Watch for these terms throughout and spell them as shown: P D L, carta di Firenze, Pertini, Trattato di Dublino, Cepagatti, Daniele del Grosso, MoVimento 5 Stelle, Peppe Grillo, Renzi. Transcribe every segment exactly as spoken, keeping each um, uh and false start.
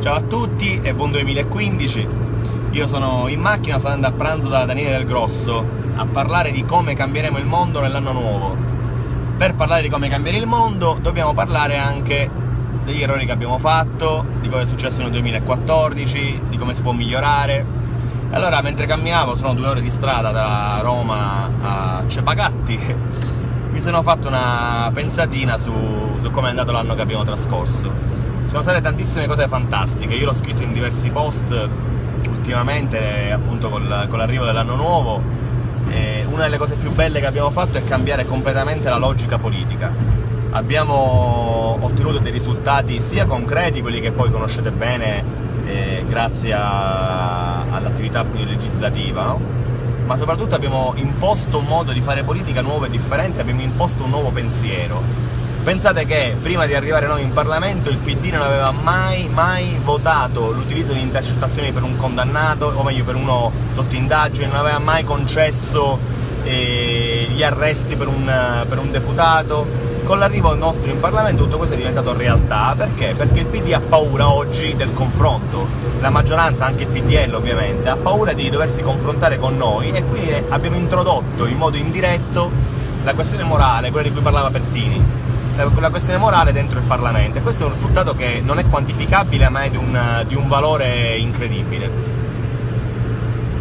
Ciao a tutti e buon duemilaquindici. Io sono in macchina, sto andando a pranzo da Daniele del Grosso a parlare di come cambieremo il mondo nell'anno nuovo. Per parlare di come cambiare il mondo dobbiamo parlare anche degli errori che abbiamo fatto, di cosa è successo nel duemilaquattordici, di come si può migliorare. Allora, mentre camminavo, sono due ore di strada da Roma a Cepagatti, mi sono fatto una pensatina su, su come è andato l'anno che abbiamo trascorso. Ci sono state tantissime cose fantastiche, io l'ho scritto in diversi post ultimamente, appunto col, con l'arrivo dell'anno nuovo. Eh, una delle cose più belle che abbiamo fatto è cambiare completamente la logica politica. Abbiamo ottenuto dei risultati sia concreti, quelli che poi conoscete bene eh, grazie all'attività legislativa, no? Ma soprattutto abbiamo imposto un modo di fare politica nuovo e differente, abbiamo imposto un nuovo pensiero. Pensate che prima di arrivare noi in Parlamento il P D non aveva mai, mai votato l'utilizzo di intercettazioni per un condannato, o meglio per uno sotto indagine, non aveva mai concesso eh, gli arresti per un, per un deputato. Con l'arrivo nostro in Parlamento tutto questo è diventato realtà. Perché? Perché il P D ha paura oggi del confronto, la maggioranza, anche il P D L ovviamente, ha paura di doversi confrontare con noi, e quindi abbiamo introdotto in modo indiretto la questione morale, quella di cui parlava Pertini. La questione morale dentro il Parlamento, e questo è un risultato che non è quantificabile ma è di un, di un valore incredibile.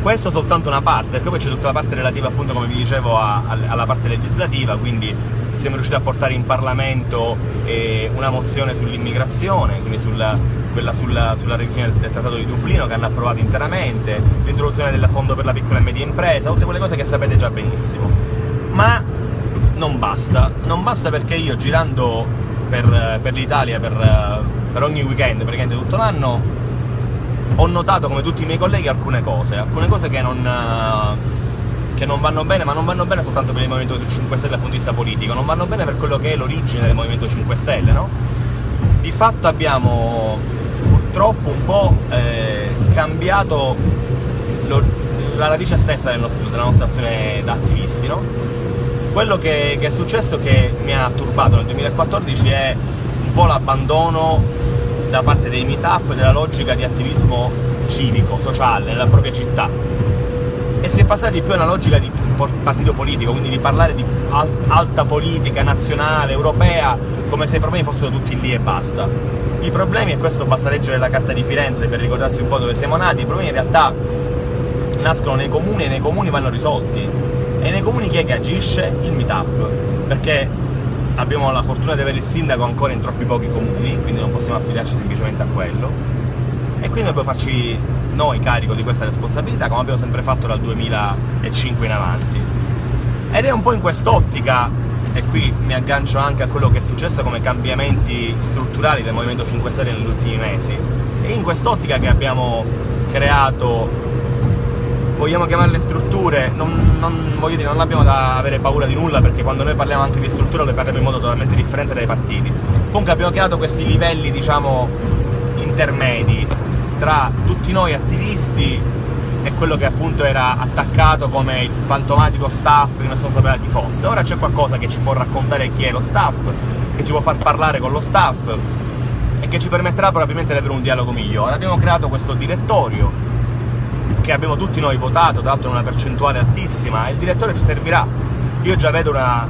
Questo è soltanto una parte, perché poi c'è tutta la parte relativa, appunto come vi dicevo, a, a, alla parte legislativa. Quindi siamo riusciti a portare in Parlamento eh, una mozione sull'immigrazione, quindi sulla, quella sulla, sulla revisione del Trattato di Dublino che hanno approvato interamente, l'introduzione del fondo per la piccola e media impresa, tutte quelle cose che sapete già benissimo. Ma non basta, non basta, perché io girando per, per l'Italia, per, per ogni weekend, praticamente tutto l'anno, ho notato come tutti i miei colleghi alcune cose, alcune cose che non, che non vanno bene, ma non vanno bene soltanto per il Movimento cinque Stelle dal punto di vista politico, non vanno bene per quello che è l'origine del Movimento cinque Stelle, no? Di fatto abbiamo purtroppo un po' eh, cambiato lo, la radice stessa del nostro, della nostra azione da attivisti, no? Quello che, che è successo, che mi ha turbato nel duemilaquattordici, è un po' l'abbandono da parte dei meetup della logica di attivismo civico, sociale, nella propria città, e si è passati più a una logica di partito politico, quindi di parlare di alta politica nazionale, europea, come se i problemi fossero tutti lì e basta. I problemi, e questo basta leggere la Carta di Firenze per ricordarsi un po' dove siamo nati, i problemi in realtà nascono nei comuni e nei comuni vanno risolti. E nei comuni chi è che agisce? Il meetup, perché abbiamo la fortuna di avere il sindaco ancora in troppi pochi comuni, quindi non possiamo affidarci semplicemente a quello, e quindi dobbiamo farci noi carico di questa responsabilità, come abbiamo sempre fatto dal duemilacinque in avanti. Ed è un po' in quest'ottica, e qui mi aggancio anche a quello che è successo come cambiamenti strutturali del Movimento cinque Stelle negli ultimi mesi, e in quest'ottica che abbiamo creato, vogliamo chiamarle strutture, non, non, voglio dire, non abbiamo da avere paura di nulla, perché quando noi parliamo anche di struttura le parliamo in modo totalmente differente dai partiti. Comunque abbiamo creato questi livelli, diciamo, intermedi tra tutti noi attivisti e quello che appunto era attaccato come il fantomatico staff che nessuno sapeva chi fosse. Ora c'è qualcosa che ci può raccontare chi è lo staff, che ci può far parlare con lo staff e che ci permetterà probabilmente di avere un dialogo migliore. Abbiamo creato questo direttorio che abbiamo tutti noi votato, tra l'altro in una percentuale altissima, e il direttore ci servirà. Io già vedo una,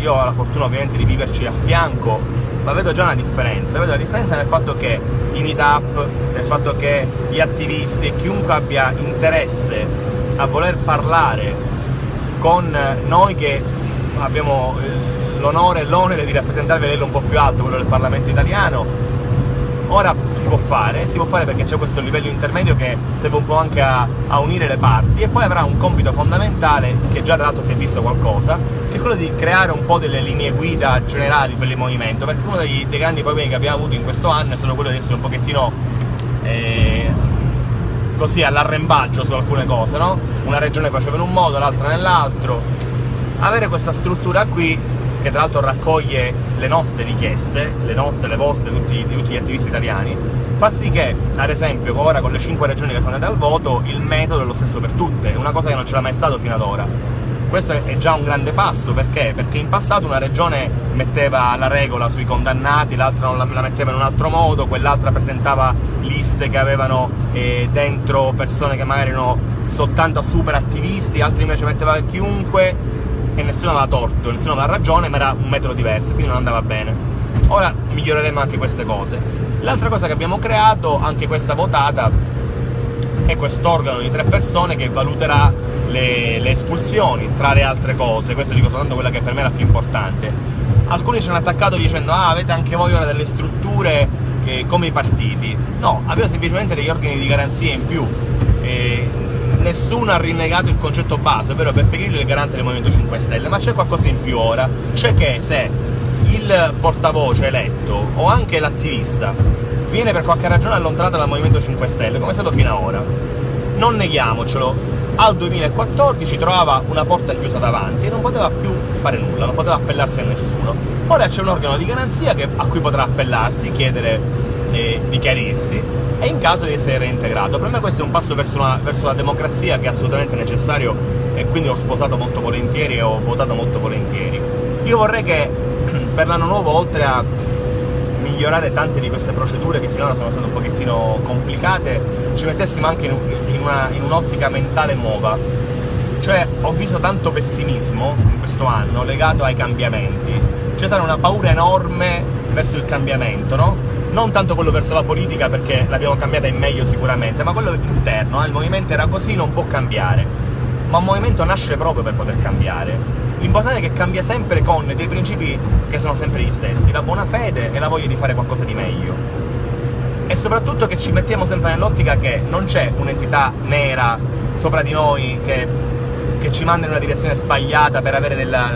io ho la fortuna ovviamente di viverci a fianco, ma vedo già una differenza, vedo la differenza nel fatto che i meetup, nel fatto che gli attivisti e chiunque abbia interesse a voler parlare con noi che abbiamo l'onore e l'onere di rappresentare il livello un po' più alto, quello del Parlamento italiano, ora si può fare, si può fare perché c'è questo livello intermedio che serve un po' anche a, a unire le parti, e poi avrà un compito fondamentale, che già tra l'altro si è visto qualcosa, che è quello di creare un po' delle linee guida generali per il movimento, perché uno dei, dei grandi problemi che abbiamo avuto in questo anno è stato quello di essere un pochettino eh, così all'arrembaggio su alcune cose, no? Una regione faceva in un modo, l'altra nell'altro. Avere questa struttura qui, che tra l'altro raccoglie le nostre richieste, le nostre, le vostre, tutti, di tutti gli attivisti italiani, fa sì che, ad esempio, ora con le cinque regioni che sono andate al voto, il metodo è lo stesso per tutte, è una cosa che non c'era mai stato fino ad ora. questo è già un grande passo. Perché? Perché in passato una regione metteva la regola sui condannati, l'altra la metteva in un altro modo, quell'altra presentava liste che avevano eh, dentro persone che magari erano soltanto super attivisti, altri invece metteva chiunque e nessuno aveva torto, nessuno aveva ragione, ma era un metodo diverso, quindi non andava bene. Ora miglioreremo anche queste cose. L'altra cosa che abbiamo creato, anche questa votata, è quest'organo di tre persone che valuterà Le, le espulsioni, tra le altre cose. Questo dico soltanto quella che per me era più importante. Alcuni ci hanno attaccato dicendo: ah, avete anche voi ora delle strutture che, come i partiti. No, abbiamo semplicemente degli organi di garanzia in più. E nessuno ha rinnegato il concetto base, ovvero Peppe Grillo è il garante del Movimento cinque Stelle, ma c'è qualcosa in più ora. C'è che se il portavoce eletto o anche l'attivista viene per qualche ragione allontanato dal Movimento cinque Stelle, come è stato fino ad ora, non neghiamocelo, al duemilaquattordici trovava una porta chiusa davanti e non poteva più fare nulla, non poteva appellarsi a nessuno. Ora c'è un organo di garanzia che, a cui potrà appellarsi, chiedere eh, di chiarirsi e in caso di essere reintegrato. Per me questo è un passo verso, una, verso la democrazia che è assolutamente necessario, e quindi ho sposato molto volentieri e ho votato molto volentieri. Io vorrei che per l'anno nuovo, oltre a migliorare tante di queste procedure che finora sono state un pochettino complicate, ci mettessimo anche in un'ottica mentale nuova. Cioè, ho visto tanto pessimismo in questo anno legato ai cambiamenti. C'è stata una paura enorme verso il cambiamento, no? Non tanto quello verso la politica, perché l'abbiamo cambiata in meglio sicuramente, ma quello interno, eh? Il movimento era così, non può cambiare. Ma un movimento nasce proprio per poter cambiare. L'importante è che cambia sempre con dei principi che sono sempre gli stessi, la buona fede e la voglia di fare qualcosa di meglio. E soprattutto che ci mettiamo sempre nell'ottica che non c'è un'entità nera sopra di noi che, che ci manda in una direzione sbagliata per avere della,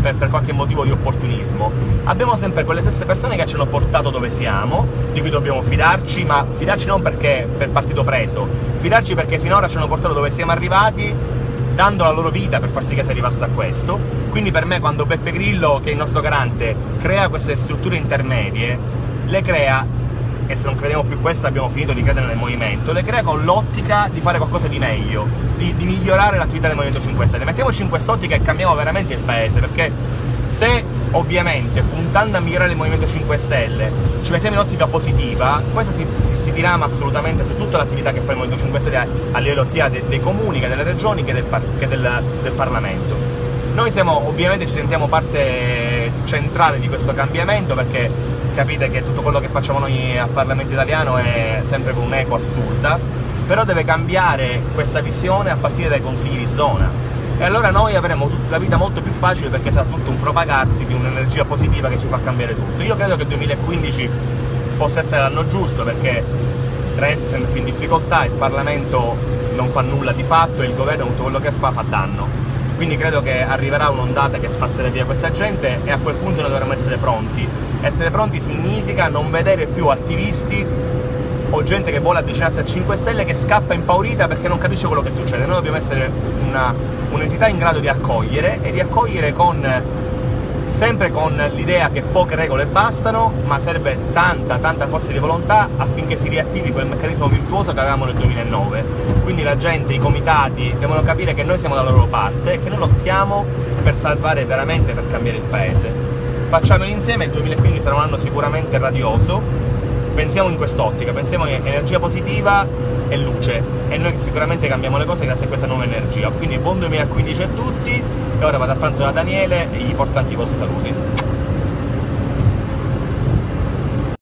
per, per qualche motivo di opportunismo. Abbiamo sempre quelle stesse persone che ci hanno portato dove siamo, di cui dobbiamo fidarci, ma fidarci non perché per partito preso, fidarci perché finora ci hanno portato dove siamo arrivati, dando la loro vita per far sì che si arrivasse a questo. Quindi per me, quando Peppe Grillo, che è il nostro garante, crea queste strutture intermedie, le crea, e se non crediamo più questa abbiamo finito di credere nel movimento, le crea con l'ottica di fare qualcosa di meglio, di, di migliorare l'attività del Movimento cinque Stelle. Mettiamoci in quest'ottica e cambiamo veramente il paese, perché se ovviamente puntando a migliorare il Movimento cinque Stelle ci mettiamo in ottica positiva, questo si, si, si dirama assolutamente su tutta l'attività che fa il Movimento cinque Stelle a livello sia de, dei comuni che delle regioni che del, che del, del Parlamento. Noi siamo, ovviamente ci sentiamo parte centrale di questo cambiamento, perché capite che tutto quello che facciamo noi al Parlamento italiano è sempre con un'eco assurda, però deve cambiare questa visione a partire dai consigli di zona. E allora noi avremo la vita molto più facile, perché sarà tutto un propagarsi di un'energia positiva che ci fa cambiare tutto. Io credo che il duemilaquindici possa essere l'anno giusto, perché Renzi è sempre più in difficoltà, il Parlamento non fa nulla di fatto e il governo tutto quello che fa fa danno. Quindi credo che arriverà un'ondata che spazzerà via questa gente e a quel punto noi dovremo essere pronti. Essere pronti significa non vedere più attivisti o gente che vuole avvicinarsi al cinque Stelle che scappa impaurita perché non capisce quello che succede. Noi dobbiamo essere un'entità in grado di accogliere, e di accogliere con sempre con l'idea che poche regole bastano, ma serve tanta, tanta forza di volontà affinché si riattivi quel meccanismo virtuoso che avevamo nel duemilanove. Quindi la gente, i comitati, devono capire che noi siamo dalla loro parte e che noi lottiamo per salvare veramente, per cambiare il paese. Facciamolo insieme, il duemilaquindici sarà un anno sicuramente radioso. Pensiamo in quest'ottica, pensiamo in energia positiva e luce, e noi sicuramente cambiamo le cose grazie a questa nuova energia. Quindi buon duemilaquindici a tutti, e ora vado a pranzo da Daniele e gli porto anche i vostri saluti.